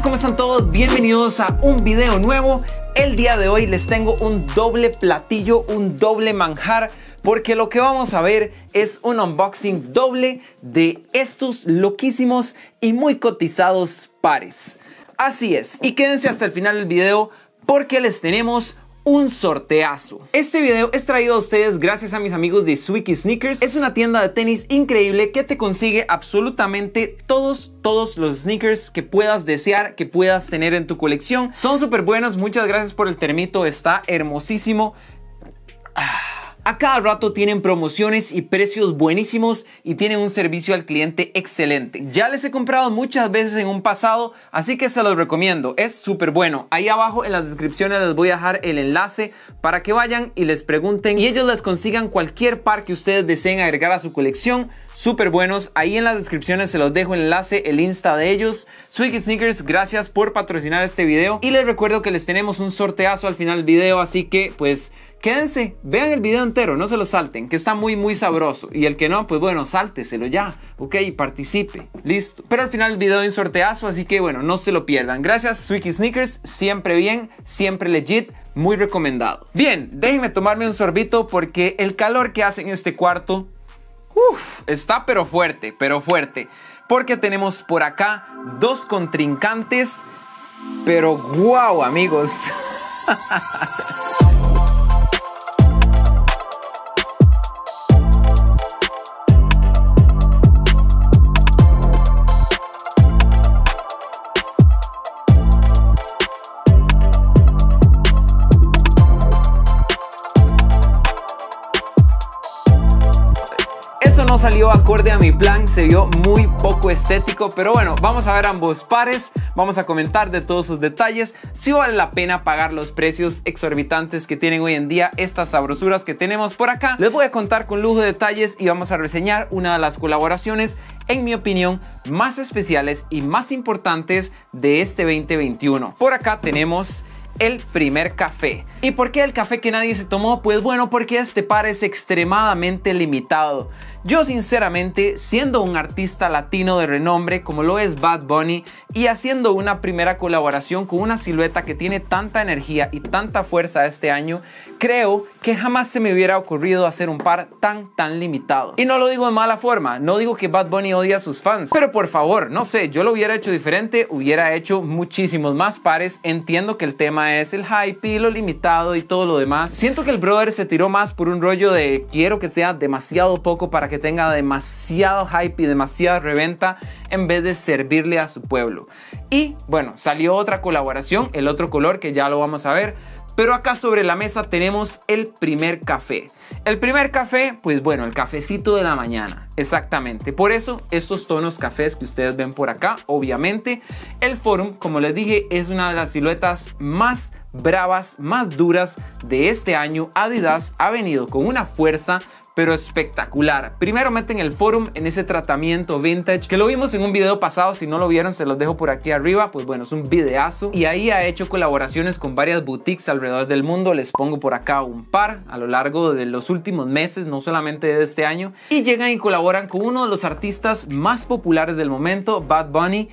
amigos, ¿cómo están todos? Bienvenidos a un video nuevo. El día de hoy les tengo un doble platillo, un doble manjar, porque lo que vamos a ver es un unboxing doble de estos loquísimos y muy cotizados pares. Así es, y quédense hasta el final del video porque les tenemos un sorteazo. Este video es traído a ustedes gracias a mis amigos de Zuiki Sneakers. Es una tienda de tenis increíble que te consigue absolutamente todos los sneakers que puedas desear, que puedas tener en tu colección. Son súper buenos. Muchas gracias por el termito, está hermosísimo. A cada rato tienen promociones y precios buenísimos y tienen un servicio al cliente excelente. Ya les he comprado muchas veces en un pasado, así que se los recomiendo, es súper bueno. Ahí abajo en las descripciones les voy a dejar el enlace para que vayan y les pregunten y ellos les consigan cualquier par que ustedes deseen agregar a su colección. Súper buenos, ahí en las descripciones se los dejo el enlace, el Insta de ellos. Zuiki Sneakers, gracias por patrocinar este video y les recuerdo que les tenemos un sorteazo al final del video, así que pues quédense, vean el video entero, no se lo salten, que está muy sabroso. Y el que no, pues bueno, sálteselo ya, ok, participe, listo. Pero al final el video hay un sorteazo, así que bueno, no se lo pierdan. Gracias, Zuiki Sneakers, siempre bien, siempre legit, muy recomendado. Bien, déjenme tomarme un sorbito porque el calor que hace en este cuarto, está pero fuerte, porque tenemos por acá dos contrincantes, pero guau, amigos. No salió acorde a mi plan, se vio muy poco estético, pero bueno, vamos a ver ambos pares, vamos a comentar de todos sus detalles, si vale la pena pagar los precios exorbitantes que tienen hoy en día estas sabrosuras que tenemos por acá. Les voy a contar con lujo de detalles y vamos a reseñar una de las colaboraciones, en mi opinión, más especiales y más importantes de este 2021. Por acá tenemos el primer café. ¿Y por qué el café que nadie se tomó? Pues bueno, porque este par es extremadamente limitado. Yo sinceramente, siendo un artista latino de renombre como lo es Bad Bunny y haciendo una primera colaboración con una silueta que tiene tanta energía y tanta fuerza este año, creo que jamás se me hubiera ocurrido hacer un par tan limitado. Y no lo digo de mala forma, no digo que Bad Bunny odia a sus fans, pero por favor, no sé, yo lo hubiera hecho diferente, hubiera hecho muchísimos más pares. Entiendo que el tema es el hype y lo limitado y todo lo demás. Siento que el brother se tiró más por un rollo de quiero que sea demasiado poco para que tenga demasiado hype y demasiada reventa en vez de servirle a su pueblo. Y bueno, salió otra colaboración, el otro color que ya lo vamos a ver, pero acá sobre la mesa tenemos el primer café. El primer café, pues bueno, el cafecito de la mañana, exactamente. Por eso estos tonos cafés que ustedes ven por acá, obviamente. El Forum, como les dije, es una de las siluetas más bravas, más duras de este año. Adidas ha venido con una fuerza pero espectacular. Primero meten el Forum en ese tratamiento vintage que lo vimos en un video pasado, si no lo vieron se los dejo por aquí arriba, pues bueno, es un videazo y ahí ha hecho colaboraciones con varias boutiques alrededor del mundo, les pongo por acá un par a lo largo de los últimos meses, no solamente de este año, y llegan y colaboran con uno de los artistas más populares del momento, Bad Bunny,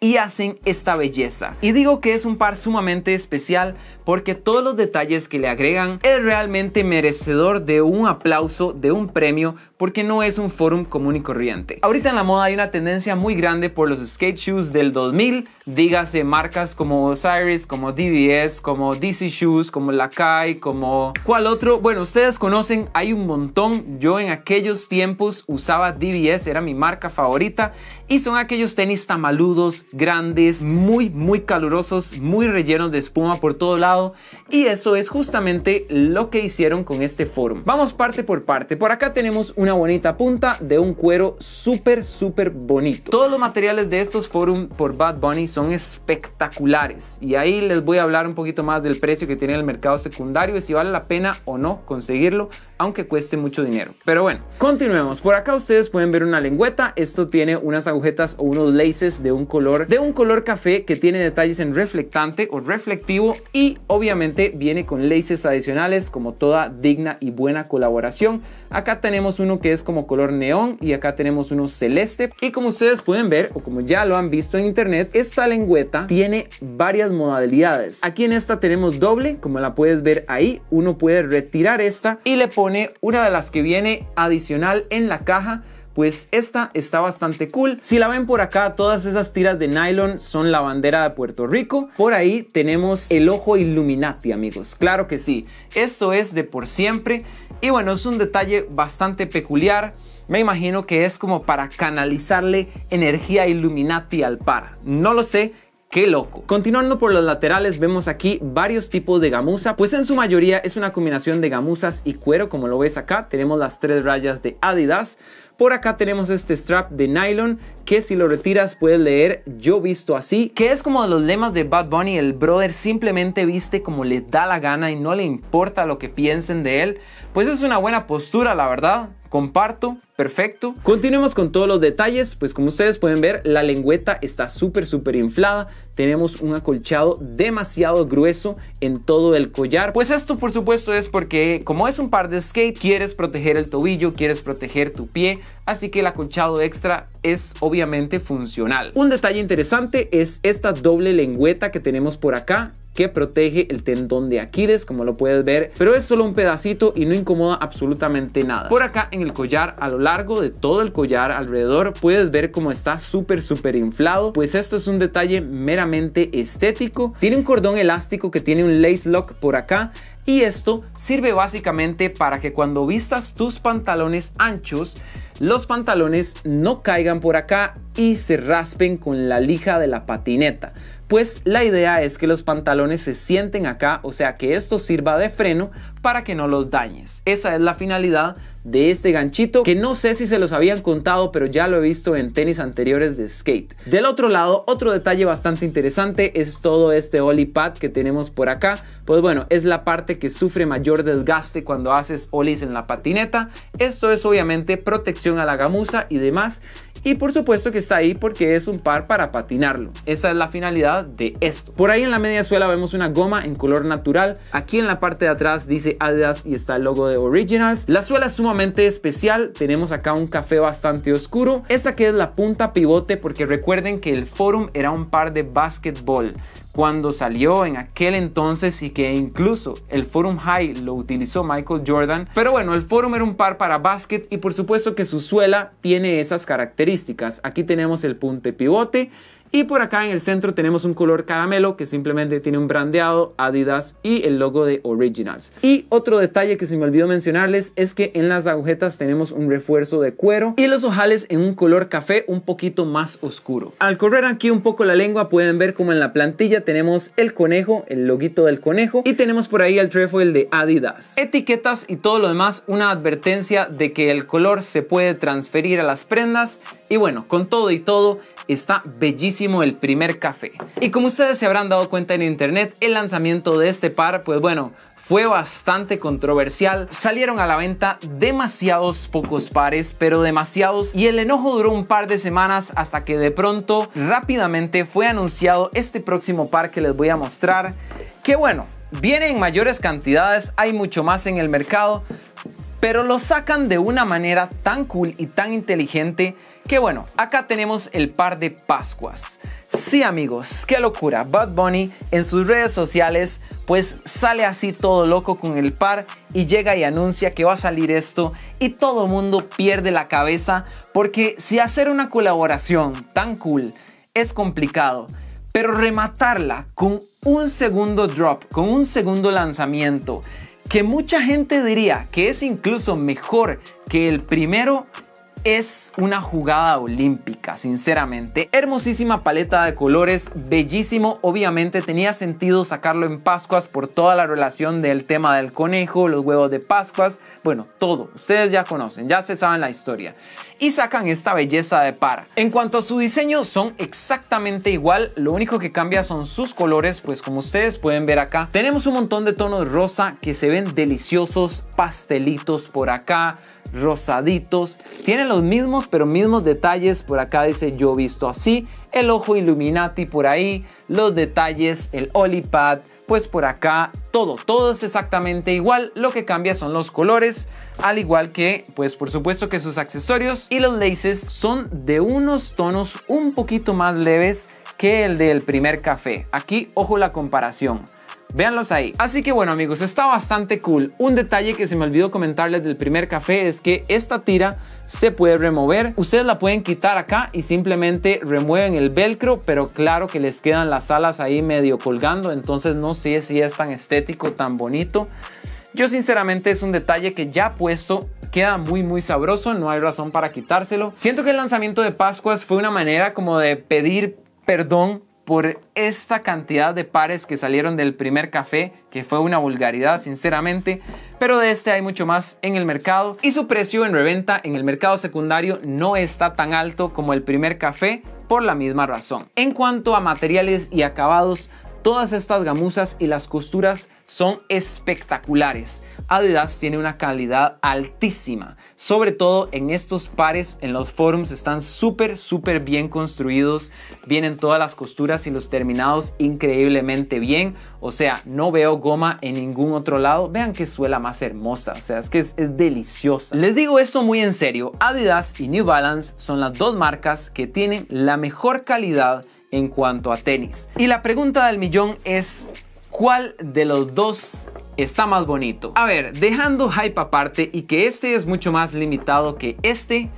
y hacen esta belleza. Y digo que es un par sumamente especial porque todos los detalles que le agregan es realmente merecedor de un aplauso, de un premio, porque no es un Forum común y corriente. Ahorita en la moda hay una tendencia muy grande por los skate shoes del 2000, dígase marcas como Osiris, como DVS, como DC Shoes, como la Kai, como ¿cuál otro? Bueno, ustedes conocen, hay un montón. Yo en aquellos tiempos usaba DVS, era mi marca favorita, y son aquellos tenis tamaludos, grandes, muy calurosos, muy rellenos de espuma por todo lado, y eso es justamente lo que hicieron con este Forum. Vamos parte por parte. Por acá tenemos una bonita punta de un cuero súper bonito. Todos los materiales de estos Forum por Bad Bunny son espectaculares y ahí les voy a hablar un poquito más del precio que tiene el mercado secundario y si vale la pena o no conseguirlo, aunque cueste mucho dinero. Pero bueno, continuemos. Por acá ustedes pueden ver una lengüeta. Esto tiene unas agujetas o unos laces de un color café que tiene detalles en reflectante o reflectivo y Obviamente viene con laces adicionales como toda digna y buena colaboración. Acá tenemos uno que es como color neón y acá tenemos uno celeste. Y como ustedes pueden ver, o como ya lo han visto en internet, esta lengüeta tiene varias modalidades. Aquí en esta tenemos doble, como la puedes ver ahí. Uno puede retirar esta y le pone una de las que viene adicional en la caja. Pues esta está bastante cool. Si la ven por acá, todas esas tiras de nylon son la bandera de Puerto Rico. Por ahí tenemos el ojo Illuminati, amigos. Claro que sí. Esto es de por siempre. Y bueno, es un detalle bastante peculiar. Me imagino que es como para canalizarle energía Illuminati al par. No lo sé. ¡Qué loco! Continuando por los laterales, vemos aquí varios tipos de gamuza, pues en su mayoría es una combinación de gamuzas y cuero, como lo ves acá. Tenemos las tres rayas de Adidas. Por acá tenemos este strap de nylon que si lo retiras puedes leer "yo visto así", que es como de los lemas de Bad Bunny. El brother simplemente viste como le da la gana y no le importa lo que piensen de él. Pues es una buena postura, la verdad. Comparto, perfecto. Continuemos con todos los detalles. Pues como ustedes pueden ver, la lengüeta está súper inflada. Tenemos un acolchado demasiado grueso en todo el collar. Pues esto por supuesto es porque como es un par de skate, quieres proteger el tobillo, quieres proteger tu pie, así que el acolchado extra es obviamente funcional. Un detalle interesante es esta doble lengüeta que tenemos por acá, que protege el tendón de Aquiles, como lo puedes ver, pero es solo un pedacito y no incomoda absolutamente nada. Por acá en el collar, a lo largo de todo el collar alrededor, puedes ver cómo está súper inflado. Pues esto es un detalle meramente estético. Tiene un cordón elástico que tiene un lace lock por acá. Y esto sirve básicamente para que cuando vistas tus pantalones anchos, los pantalones no caigan por acá y se raspen con la lija de la patineta. Pues la idea es que los pantalones se sienten acá, o sea que esto sirva de freno para que no los dañes. Esa es la finalidad de este ganchito, que no sé si se los habían contado, pero ya lo he visto en tenis anteriores de skate. Del otro lado, otro detalle bastante interesante es todo este ollie pad que tenemos por acá. Pues bueno, es la parte que sufre mayor desgaste cuando haces ollies en la patineta. Esto es obviamente protección a la gamuza y demás. Y por supuesto que está ahí porque es un par para patinarlo. Esa es la finalidad de esto. Por ahí en la media suela vemos una goma en color natural. Aquí en la parte de atrás dice Adidas y está el logo de Originals. La suela es sumamente especial. Tenemos acá un café bastante oscuro. Esta que es la punta pivote, porque recuerden que el Forum era un par de básquetbol cuando salió en aquel entonces, y que incluso el Forum High lo utilizó Michael Jordan. Pero bueno, el Forum era un par para básquet y por supuesto que su suela tiene esas características. Aquí tenemos el punte pivote y por acá en el centro tenemos un color caramelo que simplemente tiene un brandeado Adidas y el logo de Originals. Y otro detalle que se me olvidó mencionarles es que en las agujetas tenemos un refuerzo de cuero y los ojales en un color café un poquito más oscuro. Al correr aquí un poco la lengua pueden ver como en la plantilla tenemos el conejo, el loguito del conejo, y tenemos por ahí el trefoil de Adidas. Etiquetas y todo lo demás, una advertencia de que el color se puede transferir a las prendas. Y bueno, con todo y todo, está bellísimo el primer café. Y como ustedes se habrán dado cuenta en internet, el lanzamiento de este par, pues bueno, fue bastante controversial. Salieron a la venta demasiados pocos pares, pero demasiados, y el enojo duró un par de semanas hasta que de pronto, rápidamente fue anunciado este próximo par que les voy a mostrar, que bueno, viene en mayores cantidades, hay mucho más en el mercado, pero lo sacan de una manera tan cool y tan inteligente que bueno, acá tenemos el par de Pascuas. Sí amigos, qué locura. Bad Bunny en sus redes sociales pues sale así todo loco con el par y llega y anuncia que va a salir esto y todo el mundo pierde la cabeza, porque si hacer una colaboración tan cool es complicado, pero rematarla con un segundo drop, con un segundo lanzamiento, que mucha gente diría que es incluso mejor que el primero, es una jugada olímpica, sinceramente. Hermosísima paleta de colores, bellísimo. Obviamente tenía sentido sacarlo en Pascuas por toda la relación del tema del conejo, los huevos de Pascuas, bueno, todo. Ustedes ya conocen, ya se saben la historia. Y sacan esta belleza de par. En cuanto a su diseño, son exactamente igual. Lo único que cambia son sus colores, pues como ustedes pueden ver acá, tenemos un montón de tonos rosa que se ven deliciosos, pastelitos por acá, rosaditos. Tienen los mismos, pero mismos detalles. Por acá dice yo visto así. El ojo Illuminati por ahí. Los detalles, el olipad. Pues por acá todo es exactamente igual. Lo que cambia son los colores, al igual que pues por supuesto que sus accesorios y los laces son de unos tonos un poquito más leves que el del primer café. Aquí ojo la comparación, véanlos ahí. Así que bueno amigos, está bastante cool. Un detalle que se me olvidó comentarles del primer café es que esta tira se puede remover. Ustedes la pueden quitar acá y simplemente remueven el velcro, pero claro que les quedan las alas ahí medio colgando, entonces no sé si es tan estético, tan bonito. Yo sinceramente es un detalle que ya puesto queda muy sabroso, no hay razón para quitárselo. Siento que el lanzamiento de Pascuas fue una manera como de pedir perdón por esta cantidad de pares que salieron del primer café, que fue una vulgaridad sinceramente, pero de este hay mucho más en el mercado y su precio en reventa en el mercado secundario no está tan alto como el primer café por la misma razón. En cuanto a materiales y acabados, todas estas gamuzas y las costuras son espectaculares. Adidas tiene una calidad altísima, sobre todo en estos pares. En los forums están súper bien construidos, vienen todas las costuras y los terminados increíblemente bien. O sea, no veo goma en ningún otro lado. Vean qué suela más hermosa, o sea, es que es deliciosa. Les digo esto muy en serio, Adidas y New Balance son las dos marcas que tienen la mejor calidad en cuanto a tenis. Y la pregunta del millón es, ¿cuál de los dos está más bonito? A ver, dejando hype aparte y que este es mucho más limitado que este,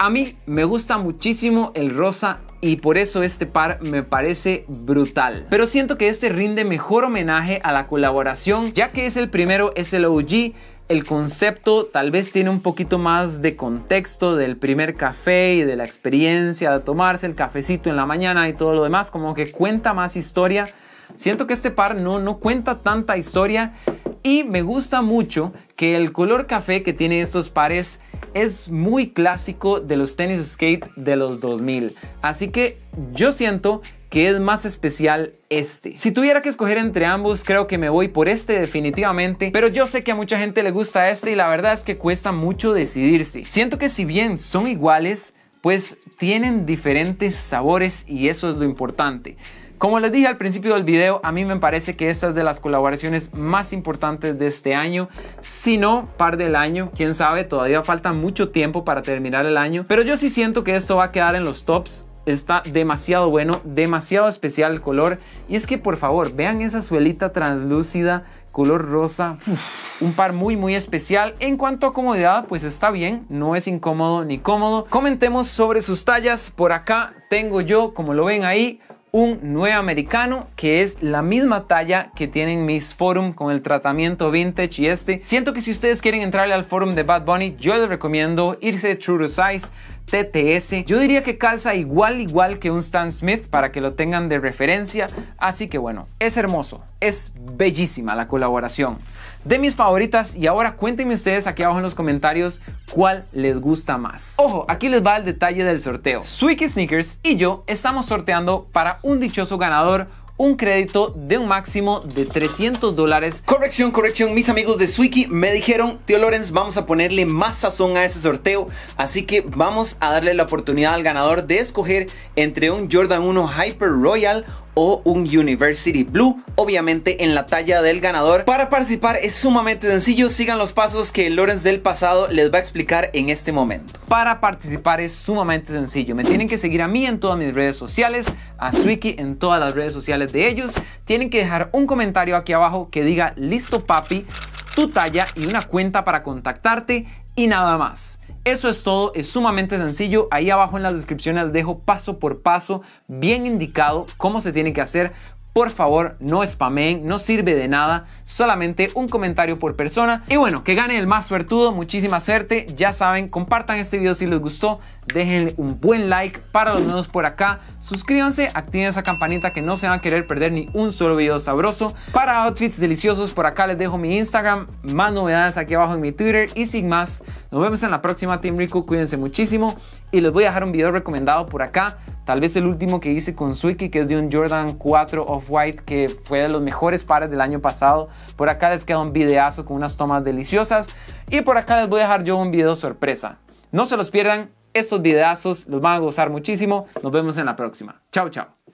a mí me gusta muchísimo el rosa y por eso este par me parece brutal. Pero siento que este rinde mejor homenaje a la colaboración, ya que es el primero, es el OG. El concepto tal vez tiene un poquito más de contexto del primer café y de la experiencia de tomarse el cafecito en la mañana y todo lo demás, como que cuenta más historia. Siento que este par no cuenta tanta historia y me gusta mucho que el color café que tiene estos pares es muy clásico de los tenis skate de los 2000. Así que yo siento que es más especial este. Si tuviera que escoger entre ambos, creo que me voy por este definitivamente, pero yo sé que a mucha gente le gusta este y la verdad es que cuesta mucho decidirse. Siento que si bien son iguales, pues tienen diferentes sabores y eso es lo importante. Como les dije al principio del video, a mí me parece que esta es de las colaboraciones más importantes de este año, si no par del año, quién sabe, todavía falta mucho tiempo para terminar el año, pero yo sí siento que esto va a quedar en los tops. Está demasiado bueno, demasiado especial el color. Y es que por favor, vean esa suelita translúcida, color rosa. Uf, un par muy especial. En cuanto a comodidad, pues está bien, no es incómodo ni cómodo. Comentemos sobre sus tallas. Por acá tengo yo, como lo ven ahí, un 9 americano, que es la misma talla que tienen mis forum con el tratamiento vintage y este. Siento que si ustedes quieren entrarle al forum de Bad Bunny, yo les recomiendo irse True to Size, TTS. Yo diría que calza igual que un Stan Smith para que lo tengan de referencia. Así que bueno, es hermoso, es bellísima la colaboración. De mis favoritas, y ahora cuéntenme ustedes aquí abajo en los comentarios cuál les gusta más. Ojo, aquí les va el detalle del sorteo. Zuiki Sneakers y yo estamos sorteando para un dichoso ganador un crédito de un máximo de $300. Corrección, mis amigos de Zuiki me dijeron, tío Lorenz, vamos a ponerle más sazón a ese sorteo, así que vamos a darle la oportunidad al ganador de escoger entre un Jordan 1 Hyper Royal o un University Blue, obviamente en la talla del ganador. Para participar es sumamente sencillo, sigan los pasos que Lorenz del pasado les va a explicar en este momento. Para participar es sumamente sencillo, me tienen que seguir a mí en todas mis redes sociales, a Zuiki en todas las redes sociales de ellos, tienen que dejar un comentario aquí abajo que diga listo papi, tu talla y una cuenta para contactarte y nada más. Eso es todo, es sumamente sencillo. Ahí abajo en la descripción les dejo paso por paso, bien indicado cómo se tiene que hacer. Por favor, no spameen, no sirve de nada, solamente un comentario por persona. Y bueno, que gane el más suertudo, muchísima suerte. Ya saben, compartan este video si les gustó, déjenle un buen like. Para los nuevos por acá, suscríbanse, activen esa campanita que no se van a querer perder ni un solo video sabroso. Para outfits deliciosos, por acá les dejo mi Instagram, más novedades aquí abajo en mi Twitter. Y sin más, Nos vemos en la próxima, Team Rico. Cuídense muchísimo. Y les voy a dejar un video recomendado por acá. Tal vez el último que hice con Zuiki, que es de un Jordan 4 Off-White, que fue de los mejores pares del año pasado. Por acá les queda un videazo con unas tomas deliciosas. Y por acá les voy a dejar yo un video sorpresa. No se los pierdan. Estos videazos los van a gozar muchísimo. Nos vemos en la próxima. Chao, chao.